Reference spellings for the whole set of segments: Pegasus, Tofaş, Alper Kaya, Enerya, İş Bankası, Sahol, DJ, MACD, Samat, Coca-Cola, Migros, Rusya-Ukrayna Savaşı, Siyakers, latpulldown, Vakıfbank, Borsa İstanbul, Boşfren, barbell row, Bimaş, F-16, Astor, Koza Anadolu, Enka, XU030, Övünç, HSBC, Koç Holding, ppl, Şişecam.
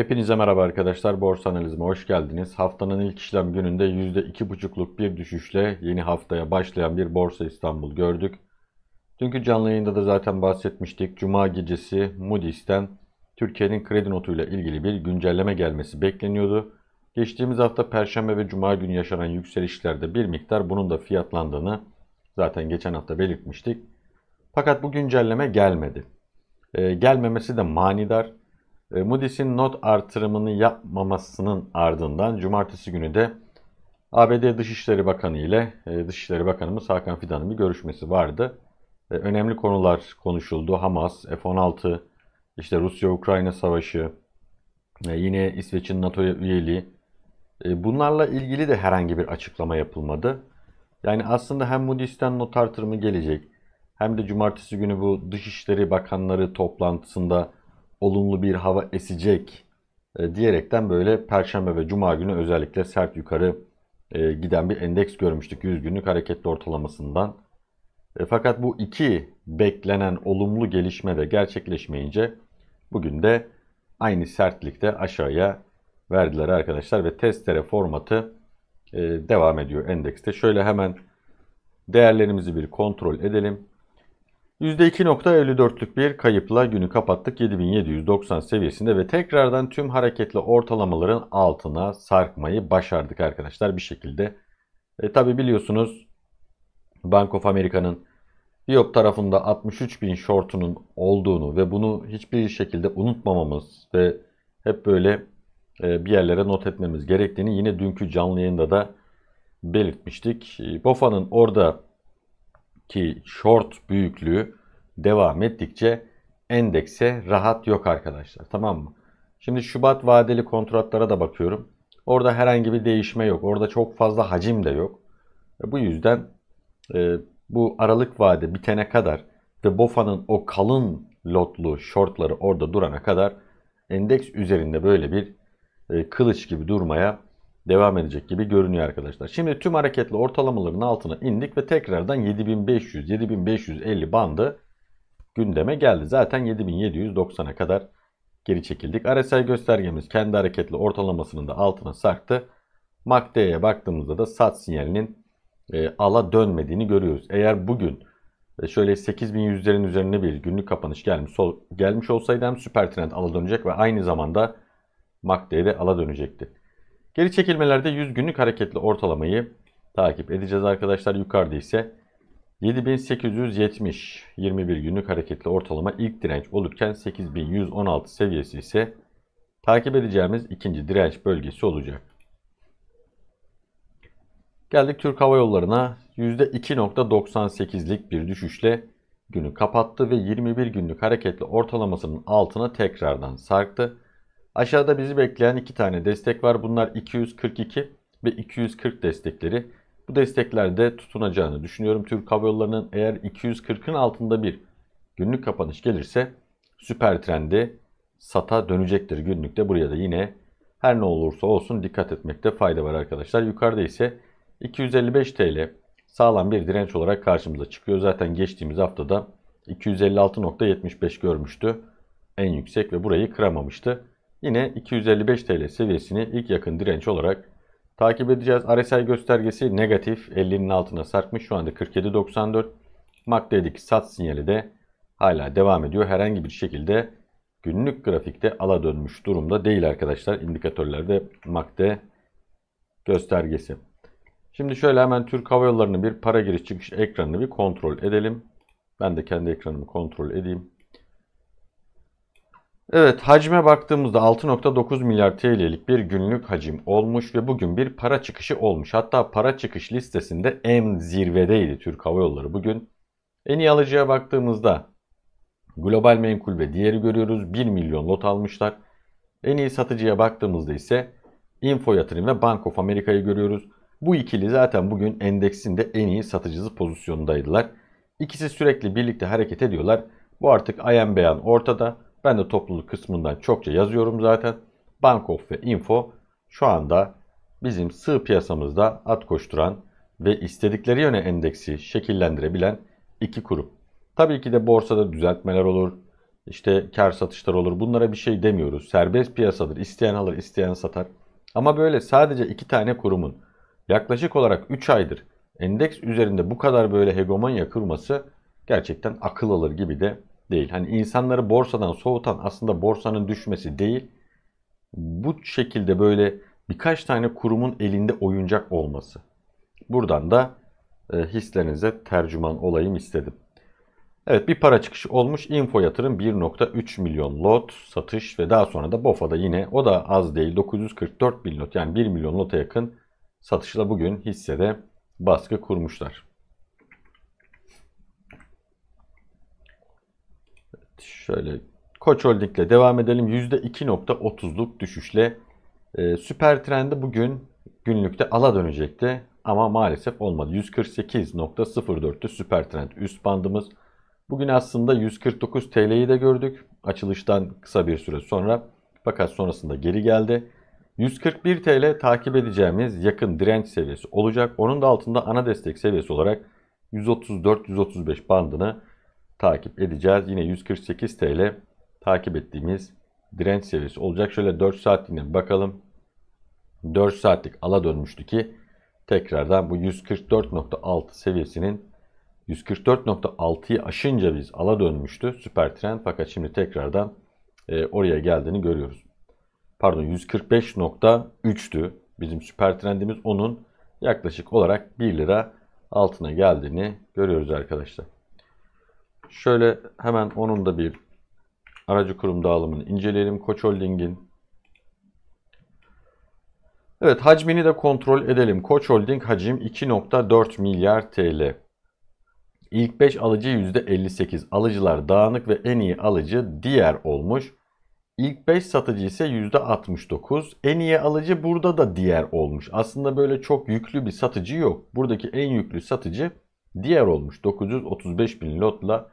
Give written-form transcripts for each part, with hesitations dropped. Hepinize merhaba arkadaşlar. Borsa analizime hoş geldiniz. Haftanın ilk işlem gününde %2,5'luk bir düşüşle yeni haftaya başlayan bir Borsa İstanbul gördük. Dünkü canlı yayında da zaten bahsetmiştik. Cuma gecesi Moody's'ten Türkiye'nin kredi notuyla ilgili bir güncelleme gelmesi bekleniyordu. Geçtiğimiz hafta Perşembe ve Cuma günü yaşanan yükselişlerde bir miktar bunun da fiyatlandığını zaten geçen hafta belirtmiştik. Fakat bu güncelleme gelmedi. Gelmemesi de manidar. Moody's'in not artırımını yapmamasının ardından cumartesi günü de ABD Dışişleri Bakanı ile Dışişleri Bakanımız Hakan Fidan'ın bir görüşmesi vardı. Önemli konular konuşuldu. Hamas, F-16, işte Rusya-Ukrayna Savaşı, yine İsveç'in NATO'ya üyeliği. Bunlarla ilgili de herhangi bir açıklama yapılmadı. Yani aslında hem Moody's'ten not artırımı gelecek hem de cumartesi günü bu Dışişleri Bakanları toplantısında olumlu bir hava esecek diyerekten böyle Perşembe ve Cuma günü özellikle sert yukarı giden bir endeks görmüştük 100 günlük hareketli ortalamasından. Fakat bu iki beklenen olumlu gelişme de gerçekleşmeyince bugün de aynı sertlikte aşağıya verdiler arkadaşlar ve testere formatı devam ediyor endekste. Şöyle hemen değerlerimizi bir kontrol edelim. %2,54'lük bir kayıpla günü kapattık 7790 seviyesinde ve tekrardan tüm hareketli ortalamaların altına sarkmayı başardık arkadaşlar bir şekilde. Tabi biliyorsunuz Bank of America'nın VİOP tarafında 63.000 shortunun olduğunu ve bunu hiçbir şekilde unutmamamız ve hep böyle bir yerlere not etmemiz gerektiğini yine dünkü canlı yayında da belirtmiştik. BOFA'nın orada ki short büyüklüğü devam ettikçe endekse rahat yok arkadaşlar. Tamam mı? Şimdi Şubat vadeli kontratlara da bakıyorum. Orada herhangi bir değişme yok. Orada çok fazla hacim de yok. Bu yüzden bu aralık vade bitene kadar ve BOFA'nın o kalın lotlu shortları orada durana kadar endeks üzerinde böyle bir kılıç gibi durmaya devam edecek gibi görünüyor arkadaşlar. Şimdi tüm hareketli ortalamaların altına indik ve tekrardan 7500-7550 bandı gündeme geldi. Zaten 7790'a kadar geri çekildik. RSI göstergemiz kendi hareketli ortalamasının da altına sarktı. MACD'ye baktığımızda da sat sinyalinin ala dönmediğini görüyoruz. Eğer bugün şöyle 8100'lerin üzerine bir günlük kapanış gelmiş olsaydı hem süper trend ala dönecek ve aynı zamanda MACD'ye de ala dönecekti. Geri çekilmelerde 100 günlük hareketli ortalamayı takip edeceğiz arkadaşlar. Yukarıda ise 7870 21 günlük hareketli ortalama ilk direnç olurken 8116 seviyesi ise takip edeceğimiz ikinci direnç bölgesi olacak. Geldik Türk Hava Yolları'na %2,98'lik bir düşüşle günü kapattı ve 21 günlük hareketli ortalamasının altına tekrardan sarktı. Aşağıda bizi bekleyen iki tane destek var. Bunlar 242 ve 240 destekleri. Bu desteklerde tutunacağını düşünüyorum. Türk Hava Yolları'nın eğer 240'ın altında bir günlük kapanış gelirse süper trendi sata dönecektir günlükte. Buraya da yine her ne olursa olsun dikkat etmekte fayda var arkadaşlar. Yukarıda ise 255 TL sağlam bir direnç olarak karşımıza çıkıyor. Zaten geçtiğimiz haftada 256,75 görmüştü en yüksek ve burayı kıramamıştı. Yine 255 TL seviyesini ilk yakın direnç olarak takip edeceğiz. RSI göstergesi negatif 50'nin altına sarkmış. Şu anda 47,94. MACD'deki sat sinyali de hala devam ediyor. Herhangi bir şekilde günlük grafikte ala dönmüş durumda değil arkadaşlar. İndikatörlerde MACD göstergesi. Şimdi şöyle hemen Türk Hava Yolları'nın bir para giriş çıkış ekranını bir kontrol edelim. Ben de kendi ekranımı kontrol edeyim. Evet, hacme baktığımızda 6,9 milyar TL'lik bir günlük hacim olmuş ve bugün bir para çıkışı olmuş. Hatta para çıkış listesinde en zirvedeydi Türk Hava Yolları bugün. En iyi alıcıya baktığımızda Global Menkul ve diğeri görüyoruz. 1 milyon lot almışlar. En iyi satıcıya baktığımızda ise Info Yatırım ve Bank of America'yı görüyoruz. Bu ikili zaten bugün endeksin de en iyi satıcısı pozisyondaydılar. İkisi sürekli birlikte hareket ediyorlar. Bu artık ayan beyan ortada. Ben de topluluk kısmından çokça yazıyorum zaten. Bank of ve Info şu anda bizim sığ piyasamızda at koşturan ve istedikleri yöne endeksi şekillendirebilen iki kurum. Tabii ki de borsada düzeltmeler olur. işte kar satışları olur. Bunlara bir şey demiyoruz. Serbest piyasadır. İsteyen alır, isteyen satar. Ama böyle sadece iki tane kurumun yaklaşık olarak 3 aydır endeks üzerinde bu kadar böyle hegemonya kurması gerçekten akıl alır gibi de değil. Hani insanları borsadan soğutan aslında borsanın düşmesi değil, bu şekilde böyle birkaç tane kurumun elinde oyuncak olması. Buradan da hislerinize tercüman olayım istedim. Evet, bir para çıkışı olmuş. Info Yatırım 1.3 milyon lot satış ve daha sonra da BOFA'da yine o da az değil 944 bin lot, yani 1 milyon lota yakın satışla bugün hissede baskı kurmuşlar. Evet, şöyle Koç Holding ile devam edelim. %2.30'luk düşüşle süper trendi bugün günlükte ala dönecekti ama maalesef olmadı. 148.04'tü süper trend üst bandımız. Bugün aslında 149 TL'yi de gördük açılıştan kısa bir süre sonra, fakat sonrasında geri geldi. 141 TL takip edeceğimiz yakın direnç seviyesi olacak. Onun da altında ana destek seviyesi olarak 134-135 bandını takip edeceğiz. Yine 148 TL takip ettiğimiz direnç seviyesi olacak. Şöyle 4 saatliğine bakalım. 4 saatlik ala dönmüştü ki tekrardan bu 144.6 seviyesinin 144.6'yı aşınca biz ala dönmüştü süper trend, fakat şimdi tekrardan oraya geldiğini görüyoruz. Pardon, 145.3'tü bizim süper trendimiz, onun yaklaşık olarak 1 lira altına geldiğini görüyoruz arkadaşlar. Şöyle hemen onun da bir aracı kurum dağılımını inceleyelim Koç Holding'in. Evet, hacmini de kontrol edelim. Koç Holding hacim 2.4 milyar TL. İlk 5 alıcı %58. Alıcılar dağınık ve en iyi alıcı diğer olmuş. İlk 5 satıcı ise %69. En iyi alıcı burada da diğer olmuş. Aslında böyle çok yüklü bir satıcı yok. Buradaki en yüklü satıcı diğer olmuş. 935 bin lotla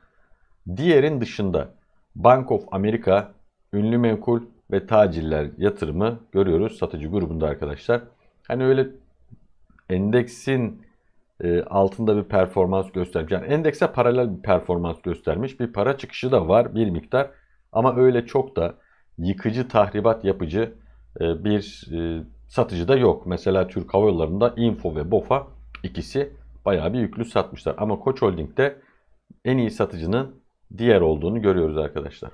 diğerin dışında Bank of America, ünlü menkul ve tacirler yatırımı görüyoruz satıcı grubunda arkadaşlar. Hani öyle endeksin altında bir performans göstermiş. Yani endekse paralel bir performans göstermiş. Bir para çıkışı da var bir miktar. Ama öyle çok da yıkıcı, tahribat yapıcı bir satıcı da yok. Mesela Türk Hava Yolları'nda Info ve BOFA ikisi bayağı bir yüklü satmışlar. Ama Koç Holding'de en iyi satıcının diğer olduğunu görüyoruz arkadaşlar.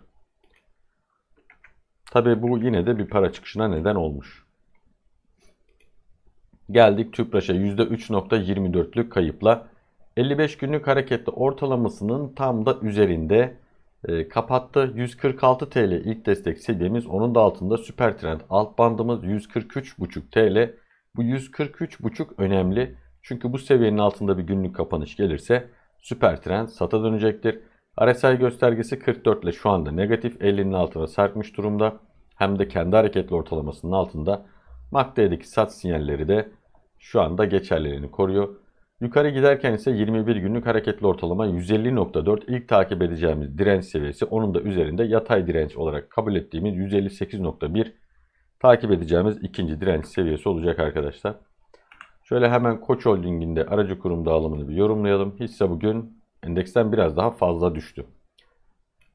Tabii bu yine de bir para çıkışına neden olmuş. Geldik Tüpraş'a, %3.24'lük kayıpla 55 günlük hareketli ortalamasının tam da üzerinde kapattı. 146 TL ilk destek seviyemiz, onun da altında süper trend alt bandımız 143.5 TL. Bu 143.5 önemli. Çünkü bu seviyenin altında bir günlük kapanış gelirse süper trend sata dönecektir. RSI göstergesi 44 ile şu anda negatif, 50'nin altına sarkmış durumda. Hem de kendi hareketli ortalamasının altında. MACD'deki sat sinyalleri de şu anda geçerliliğini koruyor. Yukarı giderken ise 21 günlük hareketli ortalama 150.4 ilk takip edeceğimiz direnç seviyesi. Onun da üzerinde yatay direnç olarak kabul ettiğimiz 158.1 takip edeceğimiz ikinci direnç seviyesi olacak arkadaşlar. Şöyle hemen Koç Holding'in de aracı kurum dağılımını bir yorumlayalım. Hisse bugün endeksten biraz daha fazla düştü.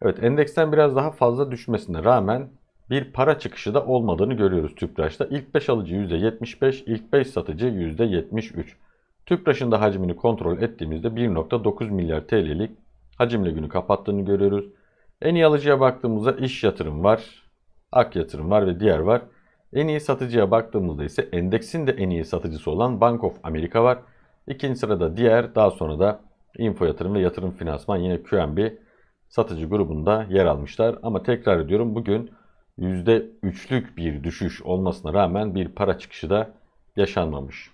Evet, endeksten biraz daha fazla düşmesine rağmen bir para çıkışı da olmadığını görüyoruz Tüpraş'ta. İlk 5 alıcı %75, ilk 5 satıcı %73. Tüpraş'ın da hacmini kontrol ettiğimizde 1.9 milyar TL'lik hacimle günü kapattığını görüyoruz. En iyi alıcıya baktığımızda İş Yatırım var, Ak Yatırım var ve diğer var. En iyi satıcıya baktığımızda ise endeksin de en iyi satıcısı olan Bank of America var. İkinci sırada diğer, daha sonra da Info Yatırım ve Yatırım Finansman yine QNB satıcı grubunda yer almışlar. Ama tekrar ediyorum, bugün %3'lük bir düşüş olmasına rağmen bir para çıkışı da yaşanmamış.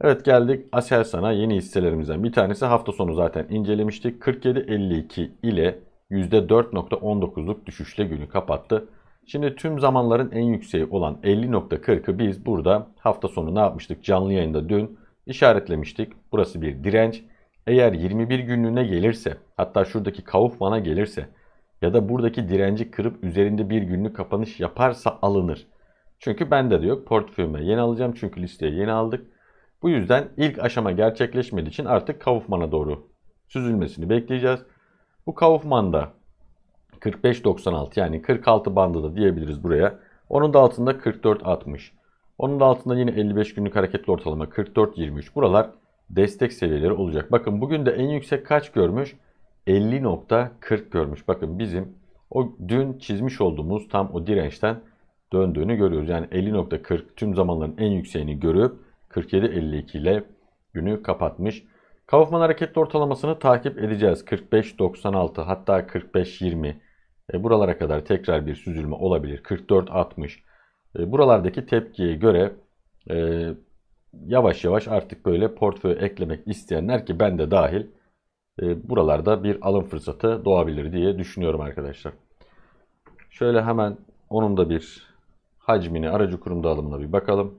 Evet, geldik Aselsan'a, yeni hisselerimizden bir tanesi. Hafta sonu zaten incelemiştik. 47.52 ile %4.19'luk düşüşle günü kapattı. Şimdi tüm zamanların en yükseği olan 50.40'ı biz burada hafta sonu ne yapmıştık? Canlı yayında dün işaretlemiştik. Burası bir direnç. Eğer 21 günlüğüne gelirse, hatta şuradaki Kaufman'a gelirse ya da buradaki direnci kırıp üzerinde bir günlük kapanış yaparsa alınır. Çünkü bende de yok. Portföyüme yeni alacağım. Çünkü listeye yeni aldık. Bu yüzden ilk aşama gerçekleşmediği için artık Kaufman'a doğru süzülmesini bekleyeceğiz. Bu Kaufman'da 45.96 yani 46 bandı da diyebiliriz buraya. Onun da altında 44.60. Onun da altında yine 55 günlük hareketli ortalama 44.23. Buralar destek seviyeleri olacak. Bakın bugün de en yüksek kaç görmüş? 50.40 görmüş. Bakın bizim o dün çizmiş olduğumuz tam o dirençten döndüğünü görüyoruz. Yani 50.40 tüm zamanların en yükseğini görüp 47.52 ile günü kapatmış. Kaufman hareketli ortalamasını takip edeceğiz. 45.96 hatta 45.20 buralara kadar tekrar bir süzülme olabilir. 44.60 buralardaki tepkiye göre yavaş yavaş artık böyle portföy eklemek isteyenler ki ben de dahil buralarda bir alım fırsatı doğabilir diye düşünüyorum arkadaşlar. Şöyle hemen onun da bir hacmini aracı kurum dağılımına bir bakalım.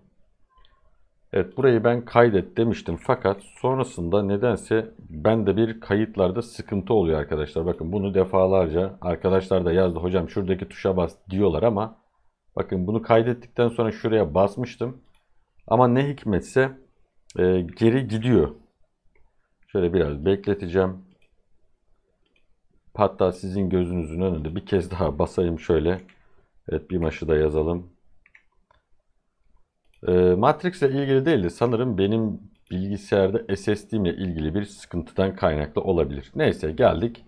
Evet burayı ben kaydet demiştim fakat sonrasında nedense bende bir kayıtlarda sıkıntı oluyor arkadaşlar. Bakın bunu defalarca arkadaşlar da yazdı hocam şuradaki tuşa bas diyorlar ama bakın bunu kaydettikten sonra şuraya basmıştım. Ama ne hikmetse geri gidiyor. Şöyle biraz bekleteceğim. Hatta sizin gözünüzün önünde bir kez daha basayım şöyle. Evet Bimaş'ı da yazalım. Matrix ile ilgili değildi. Sanırım benim bilgisayarda SSD ile ilgili bir sıkıntıdan kaynaklı olabilir. Neyse geldik.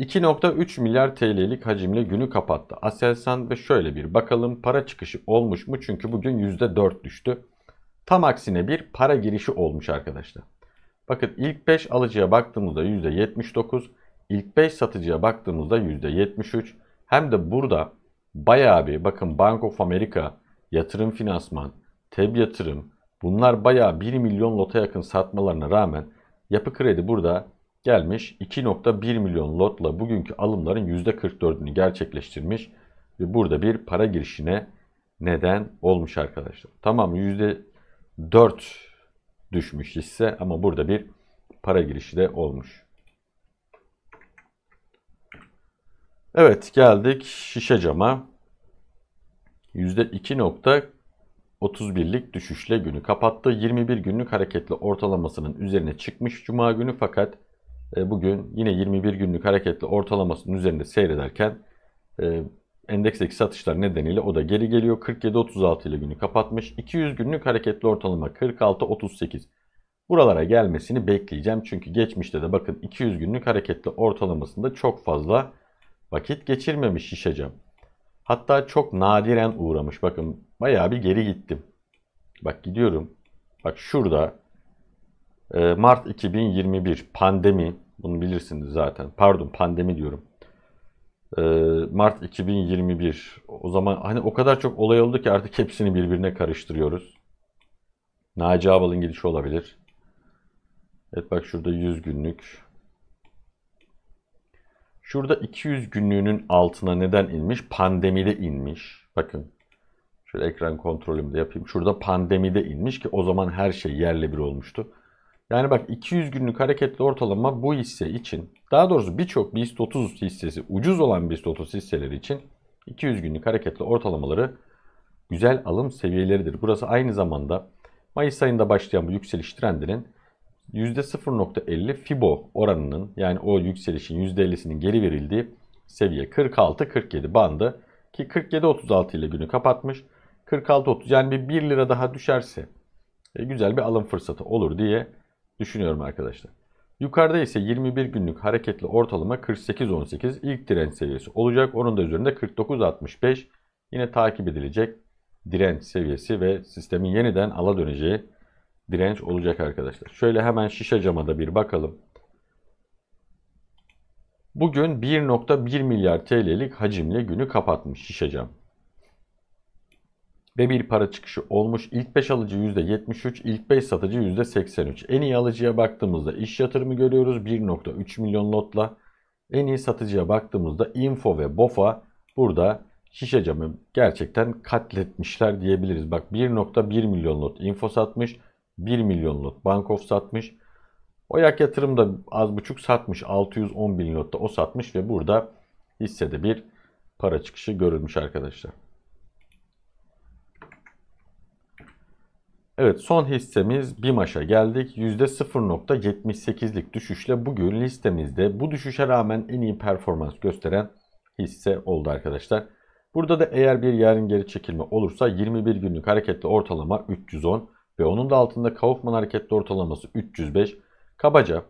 2.3 milyar TL'lik hacimle günü kapattı Aselsan ve şöyle bir bakalım para çıkışı olmuş mu? Çünkü bugün %4 düştü. Tam aksine bir para girişi olmuş arkadaşlar. Bakın ilk 5 alıcıya baktığımızda %79, ilk 5 satıcıya baktığımızda %73. Hem de burada bayağı bir bakın Bank of America, yatırım finansman, TEB yatırım bunlar bayağı 1 milyon lota yakın satmalarına rağmen yapı kredi burada gelmiş 2.1 milyon lotla bugünkü alımların %44'ünü gerçekleştirmiş ve burada bir para girişine neden olmuş arkadaşlar. Tamam %4 düşmüş hisse ama burada bir para girişi de olmuş. Evet geldik Şişecam'a. %2.31'lik düşüşle günü kapattı. 21 günlük hareketli ortalamasının üzerine çıkmış Cuma günü fakat bugün yine 21 günlük hareketli ortalamasının üzerinde seyrederken endeksteki satışlar nedeniyle o da geri geliyor. 47.36 ile günü kapatmış. 200 günlük hareketli ortalama 46.38. Buralara gelmesini bekleyeceğim. Çünkü geçmişte de bakın 200 günlük hareketli ortalamasında çok fazla vakit geçirmemiş Şişecam. Hatta çok nadiren uğramış. Bakın bayağı bir geri gittim. Bak gidiyorum. Bak şurada. Mart 2021 pandemi. Bunu bilirsiniz zaten. Pardon pandemi diyorum. Mart 2021. O zaman hani o kadar çok olay oldu ki artık hepsini birbirine karıştırıyoruz. Naci Ağbal'ın gidişi olabilir. Evet bak şurada 100 günlük. Şurada 200 günlüğünün altına neden inmiş? Pandemide inmiş. Bakın. Şöyle ekran kontrolümü de yapayım. Şurada pandemide inmiş ki o zaman her şey yerle bir olmuştu. Yani bak 200 günlük hareketli ortalama bu hisse için, daha doğrusu birçok BIST 30 hissesi, ucuz olan BIST 30 hisseleri için 200 günlük hareketli ortalamaları güzel alım seviyeleridir. Burası aynı zamanda Mayıs ayında başlayan bu yükseliş trendinin %0.50 Fibo oranının yani o yükselişin %50'sinin geri verildiği seviye 46-47 bandı ki 47.36 ile günü kapatmış. 46.30 yani bir 1 lira daha düşerse güzel bir alım fırsatı olur diye düşünüyorum arkadaşlar. Yukarıda ise 21 günlük hareketli ortalama 48.18 ilk direnç seviyesi olacak. Onun da üzerinde 49.65 yine takip edilecek direnç seviyesi ve sistemin yeniden ala döneceği direnç olacak arkadaşlar. Şöyle hemen Şişecam'a da bir bakalım. Bugün 1.1 milyar TL'lik hacimle günü kapatmış Şişecam. Ve bir para çıkışı olmuş. İlk 5 alıcı %73, ilk 5 satıcı %83. En iyi alıcıya baktığımızda iş yatırımı görüyoruz 1.3 milyon lotla. En iyi satıcıya baktığımızda Info ve BOFA burada Şişecam'ı gerçekten katletmişler diyebiliriz. Bak 1.1 milyon lot Info satmış, 1 milyon lot Bankof satmış. OYAK yatırım da az buçuk satmış. 610 bin lot da o satmış ve burada hissede bir para çıkışı görülmüş arkadaşlar. Evet, son hissemiz Bimaş'a geldik. %0.78'lik düşüşle bugün listemizde bu düşüşe rağmen en iyi performans gösteren hisse oldu arkadaşlar. Burada da eğer bir yarın geri çekilme olursa 21 günlük hareketli ortalama 310 ve onun da altında Kaufman hareketli ortalaması 305. Kabaca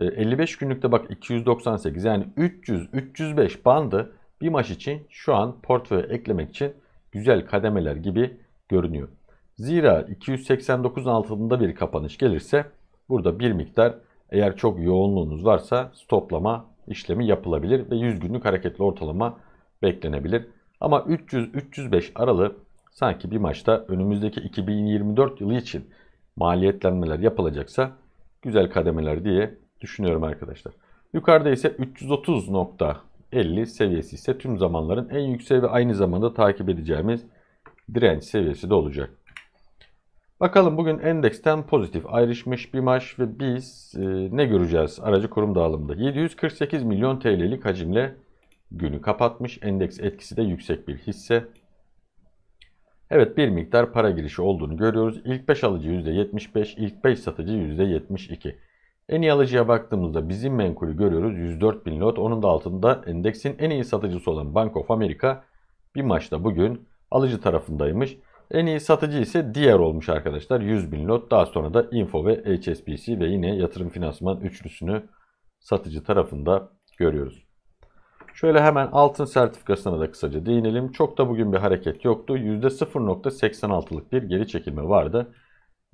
55 günlükte bak 298, yani 300-305 bandı Bimaş için şu an portföye eklemek için güzel kademeler gibi görünüyor. Zira 289'un altında bir kapanış gelirse burada bir miktar, eğer çok yoğunluğunuz varsa, stoplama işlemi yapılabilir ve 100 günlük hareketli ortalama beklenebilir. Ama 300-305 aralığı sanki bir maçta önümüzdeki 2024 yılı için maliyetlenmeler yapılacaksa güzel kademeler diye düşünüyorum arkadaşlar. Yukarıda ise 330.50 seviyesi ise tüm zamanların en yüksek ve aynı zamanda takip edeceğimiz direnç seviyesi de olacak. Bakalım bugün endeksten pozitif ayrışmış Bimaş ve biz ne göreceğiz aracı kurum dağılımında? 748 milyon TL'lik hacimle günü kapatmış. Endeks etkisi de yüksek bir hisse. Evet, bir miktar para girişi olduğunu görüyoruz. İlk 5 alıcı %75, ilk 5 satıcı %72. En iyi alıcıya baktığımızda bizim menkulü görüyoruz. 104 bin lot. Onun da altında endeksin en iyi satıcısı olan Bank of America Bimaş da bugün alıcı tarafındaymış. En iyi satıcı ise diğer olmuş arkadaşlar. 100 bin lot. Daha sonra da Info ve HSBC ve yine yatırım finansman üçlüsünü satıcı tarafında görüyoruz. Şöyle hemen altın sertifikasına da kısaca değinelim. Çok da bugün bir hareket yoktu. %0.86'lık bir geri çekilme vardı.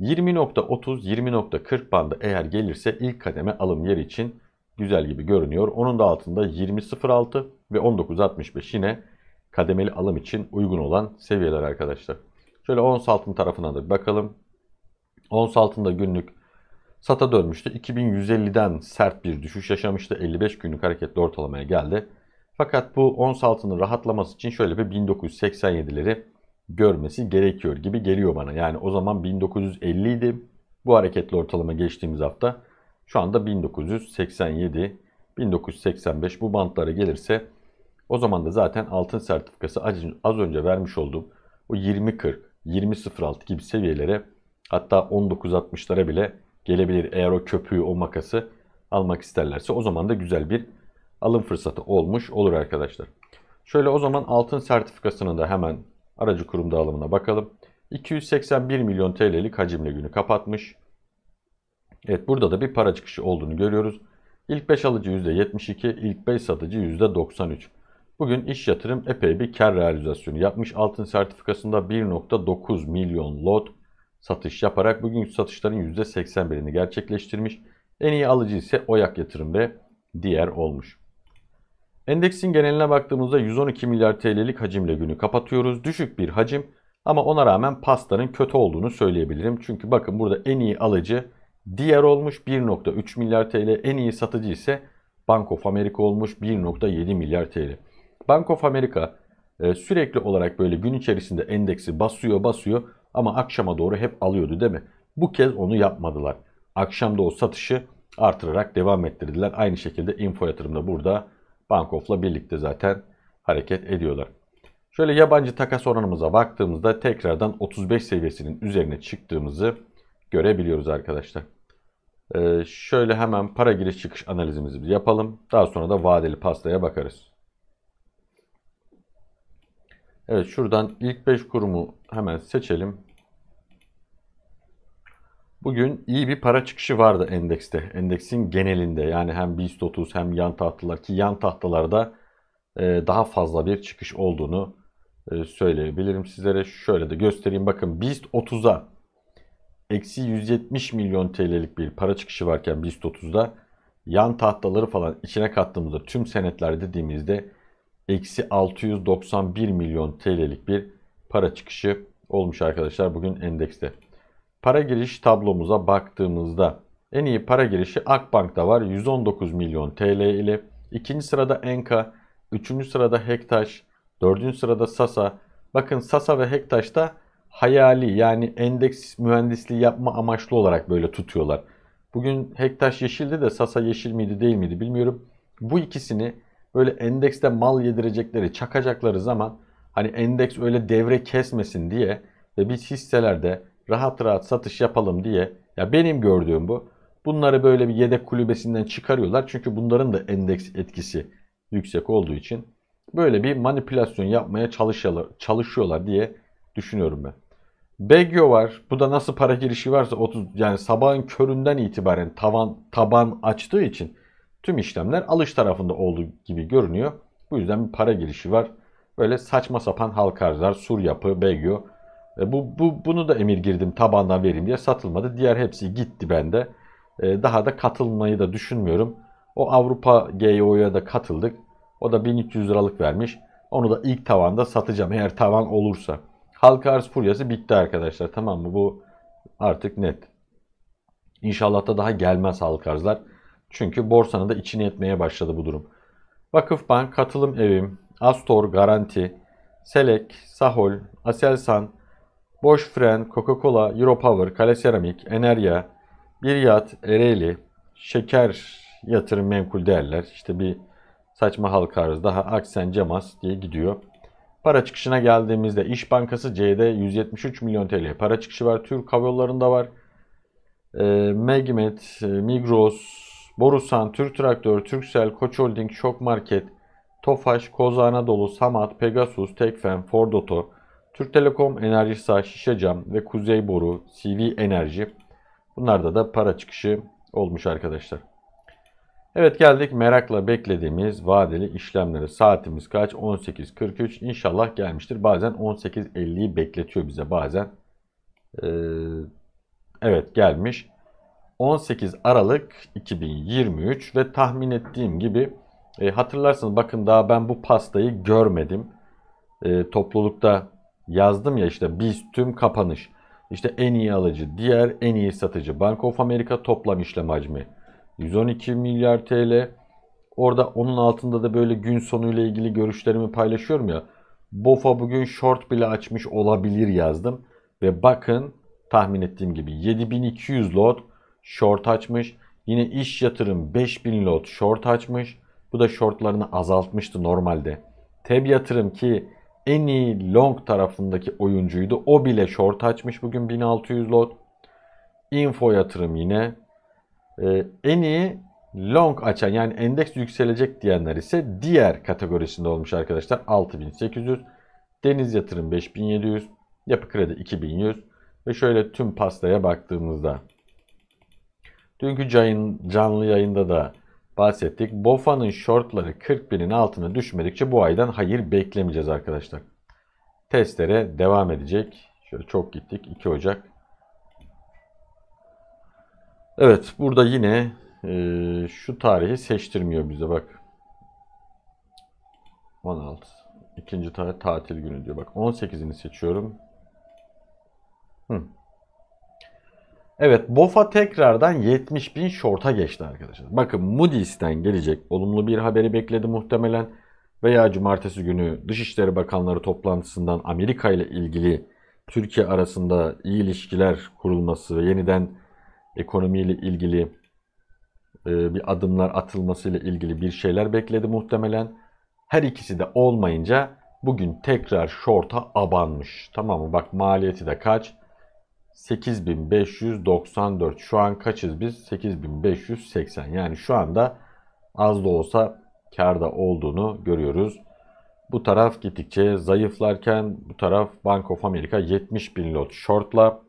20.30-20.40 bandı eğer gelirse ilk kademe alım yeri için güzel gibi görünüyor. Onun da altında 20.06 ve 19.65 yine kademeli alım için uygun olan seviyeler arkadaşlar. Şöyle ons altın tarafına da bir bakalım. Ons altında günlük sata dönmüştü. 2150'den sert bir düşüş yaşamıştı. 55 günlük hareketli ortalamaya geldi. Fakat bu ons altının rahatlaması için şöyle bir 1987'leri görmesi gerekiyor gibi geliyor bana. Yani o zaman 1950 idi. Bu hareketli ortalama geçtiğimiz hafta. Şu anda 1987, 1985 bu bantlara gelirse o zaman da zaten altın sertifikası az önce vermiş olduğum o 20.40, 20.06 gibi seviyelere, hatta 19.60'lara bile gelebilir. Eğer o köpüğü, o makası almak isterlerse o zaman da güzel bir alım fırsatı olmuş olur arkadaşlar. Şöyle o zaman altın sertifikasının da hemen aracı kurum dağılımına bakalım. 281 milyon TL'lik hacimle günü kapatmış. Evet, burada da bir para çıkışı olduğunu görüyoruz. İlk 5 alıcı %72, ilk 5 satıcı %93. Bugün iş yatırım epey bir kar realizasyonu yapmış. Altın sertifikasında 1.9 milyon lot satış yaparak bugünkü satışların %81'ini gerçekleştirmiş. En iyi alıcı ise OYAK yatırım ve diğer olmuş. Endeksin geneline baktığımızda 112 milyar TL'lik hacimle günü kapatıyoruz. Düşük bir hacim ama ona rağmen pastanın kötü olduğunu söyleyebilirim. Çünkü bakın burada en iyi alıcı diğer olmuş 1.3 milyar TL. En iyi satıcı ise Bank of America olmuş 1.7 milyar TL. Bank of America sürekli olarak böyle gün içerisinde endeksi basıyor ama akşama doğru hep alıyordu değil mi? Bu kez onu yapmadılar. Akşamda o satışı artırarak devam ettirdiler. Aynı şekilde Info yatırımda burada Bank of'la birlikte zaten hareket ediyorlar. Şöyle yabancı takas oranımıza baktığımızda tekrardan 35 seviyesinin üzerine çıktığımızı görebiliyoruz arkadaşlar. Şöyle hemen para giriş çıkış analizimizi yapalım. Daha sonra da vadeli pastaya bakarız. Evet, şuradan ilk 5 kurumu hemen seçelim. Bugün iyi bir para çıkışı vardı endekste. Endeksin genelinde, yani hem BIST 30 hem yan tahtalar, ki yan tahtalarda daha fazla bir çıkış olduğunu söyleyebilirim sizlere. Şöyle de göstereyim. Bakın BIST 30'a -170 milyon TL'lik bir para çıkışı varken BIST 30'da yan tahtaları falan içine kattığımızda tüm senetler dediğimizde -691 milyon TL'lik bir para çıkışı olmuş arkadaşlar bugün endekste. Para giriş tablomuza baktığımızda en iyi para girişi Akbank'ta var 119 milyon TL ile. İkinci sırada Enka, üçüncü sırada Hektaş, dördüncü sırada Sasa. Bakın Sasa ve Hektaş'ta hayali, yani endeks mühendisliği yapma amaçlı olarak böyle tutuyorlar. Bugün Hektaş yeşildi de Sasa yeşil miydi değil miydi bilmiyorum. Bu ikisini böyle endekste mal yedirecekleri, çakacakları zaman hani endeks öyle devre kesmesin diye ve biz hisselerde rahat rahat satış yapalım diye, ya benim gördüğüm bu. Bunları böyle bir yedek kulübesinden çıkarıyorlar. Çünkü bunların da endeks etkisi yüksek olduğu için böyle bir manipülasyon yapmaya çalışıyorlar diye düşünüyorum ben. BGO var. Bu da nasıl para girişi varsa 30, yani sabahın köründen itibaren taban açtığı için tüm işlemler alış tarafında olduğu gibi görünüyor. Bu yüzden bir para girişi var. Böyle saçma sapan halka arzlar, sur yapı, BGO. Bunu da emir girdim tabandan vereyim diye, satılmadı. Diğer hepsi gitti bende. Daha da katılmayı da düşünmüyorum. O Avrupa GEO'ya da katıldık. O da 1300 liralık vermiş. Onu da ilk tavanda satacağım eğer tavan olursa. Halka arz furyası bitti arkadaşlar, tamam mı? Bu artık net. İnşallah da daha gelmez halka arzlar. Çünkü borsanın da içine etmeye başladı bu durum. Vakıfbank, Katılım Evim, Astor, Garanti, Selek, Sahol, Aselsan, Boşfren, Coca-Cola, Europower, Kale Seramik, Enerya, Bir Yat, Ereğli, Şeker Yatırım Menkul Değerler. İşte bir saçma halka arz daha, Aksen, Cemas diye gidiyor. Para çıkışına geldiğimizde İş Bankası C'de 173 milyon TL para çıkışı var. Türk Hava Yolları'nda var. Megimet, Migros, Borusan, Türk Traktör, Türksel, Koç Holding, Şok Market, Tofaş, Koza Anadolu, Samat, Pegasus, Tekfen, Ford Oto, Türk Telekom, Enerjisa, Şişecam ve Kuzey Boru, CV Enerji. Bunlarda da para çıkışı olmuş arkadaşlar. Evet, geldik merakla beklediğimiz vadeli işlemlere. Saatimiz kaç? 18.43. İnşallah gelmiştir. Bazen 18.50'yi bekletiyor bize, bazen. Evet, gelmiş. 18 Aralık 2023 ve tahmin ettiğim gibi hatırlarsınız, bakın daha ben bu pastayı görmedim. Toplulukta yazdım ya, işte BIST tüm kapanış. İşte en iyi alıcı, diğer en iyi satıcı. Bank of America toplam işlem hacmi 112 milyar TL. Orada onun altında da böyle gün sonuyla ilgili görüşlerimi paylaşıyorum ya. BOFA bugün short bile açmış olabilir yazdım. Ve bakın tahmin ettiğim gibi 7200 lot short açmış. Yine iş yatırım 5000 lot short açmış. Bu da shortlarını azaltmıştı normalde. TEB yatırım ki en iyi long tarafındaki oyuncuydu. O bile short açmış bugün 1600 lot. Info yatırım yine. En iyi long açan, yani endeks yükselecek diyenler ise diğer kategorisinde olmuş arkadaşlar. 6800, deniz yatırım 5700, yapı kredi 2100 ve şöyle tüm pastaya baktığımızda dünkü canlı yayında da bahsettik. BOFA'nın shortları 40.000'in altına düşmedikçe bu aydan hayır beklemeyeceğiz arkadaşlar. Testlere devam edecek. Şöyle çok gittik. 2 Ocak. Evet, burada yine şu tarihi seçtirmiyor bize bak. 16. İkinci tarih tatil günü diyor. Bak 18'ini seçiyorum. Evet, BOFA tekrardan 70.000 short'a geçti arkadaşlar. Bakın Moody's'ten gelecek olumlu bir haberi bekledi muhtemelen. Veya cumartesi günü Dışişleri Bakanları toplantısından Amerika ile ilgili Türkiye arasında iyi ilişkiler kurulması ve yeniden ekonomiyle ilgili bir adımlar atılmasıyla ilgili bir şeyler bekledi muhtemelen. Her ikisi de olmayınca bugün tekrar short'a abanmış. Tamam mı? Bak maliyeti de kaç? 8594. Şu an kaçız biz? 8580. Yani şu anda az da olsa kârda olduğunu görüyoruz. Bu taraf gittikçe zayıflarken bu taraf Bank of America 70.000 lot short'la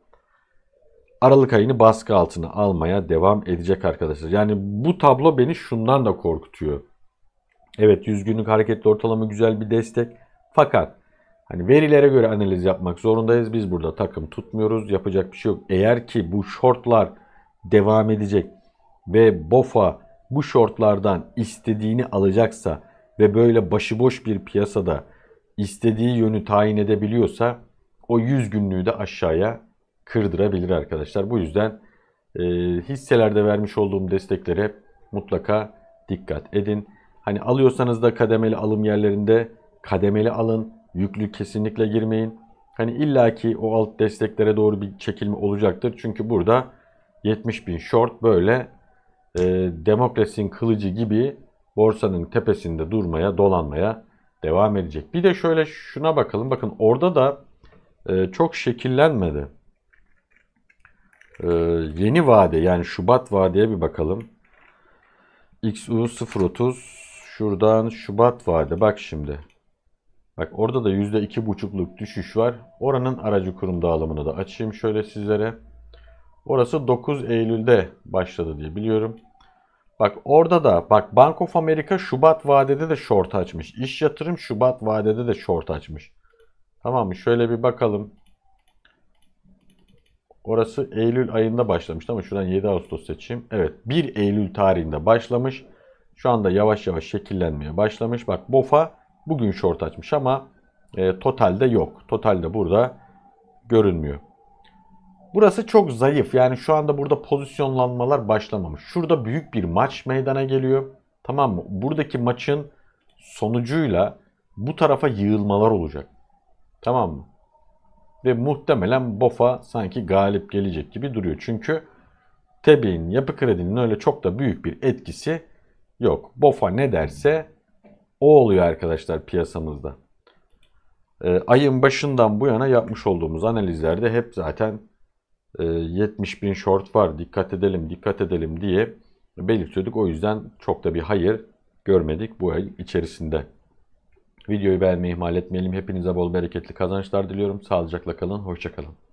Aralık ayını baskı altına almaya devam edecek arkadaşlar. Yani bu tablo beni şundan da korkutuyor. Evet, 100 günlük hareketli ortalama güzel bir destek. Fakat hani verilere göre analiz yapmak zorundayız. Biz burada takım tutmuyoruz. Yapacak bir şey yok. Eğer ki bu shortlar devam edecek ve BOFA bu shortlardan istediğini alacaksa ve böyle başıboş bir piyasada istediği yönü tayin edebiliyorsa o 100 günlüğü de aşağıya kırdırabilir arkadaşlar. Bu yüzden hisselerde vermiş olduğum desteklere mutlaka dikkat edin. Hani alıyorsanız da kademeli alım yerlerinde kademeli alın. Yüklü kesinlikle girmeyin. Hani illaki o alt desteklere doğru bir çekilme olacaktır. Çünkü burada 70.000 short böyle demokrasinin kılıcı gibi borsanın tepesinde durmaya, dolanmaya devam edecek. Bir de şöyle şuna bakalım. Bakın orada da çok şekillenmedi. Yeni vade, yani Şubat vadeye bir bakalım. XU030 şuradan Şubat vade. Bak şimdi. Bak orada da %2,5'luk düşüş var. Oranın aracı kurum dağılımını da açayım şöyle sizlere. Orası 9 Eylül'de başladı diye biliyorum. Bak orada da bak Bank of America Şubat vadede de short açmış. İş Yatırım Şubat vadede de short açmış. Tamam mı? Şöyle bir bakalım. Orası Eylül ayında başlamıştı ama şuradan 7 Ağustos seçeyim. Evet, 1 Eylül tarihinde başlamış. Şu anda yavaş yavaş şekillenmeye başlamış. Bak BOFA bugün short açmış ama totalde yok. Totalde burada görünmüyor. Burası çok zayıf. Yani şu anda burada pozisyonlanmalar başlamamış. Şurada büyük bir maç meydana geliyor. Tamam mı? Buradaki maçın sonucuyla bu tarafa yığılmalar olacak. Tamam mı? Ve muhtemelen BOFA sanki galip gelecek gibi duruyor. Çünkü TEB'in, Yapı Kredi'nin öyle çok da büyük bir etkisi yok. BOFA ne derse o oluyor arkadaşlar piyasamızda. Ayın başından bu yana yapmış olduğumuz analizlerde hep zaten 70.000 short var, dikkat edelim, dikkat edelim diye belirtiyorduk. O yüzden çok da bir hayır görmedik bu ay içerisinde. Videoyu beğenmeyi ihmal etmeyelim. Hepinize bol bereketli kazançlar diliyorum. Sağlıcakla kalın, hoşça kalın.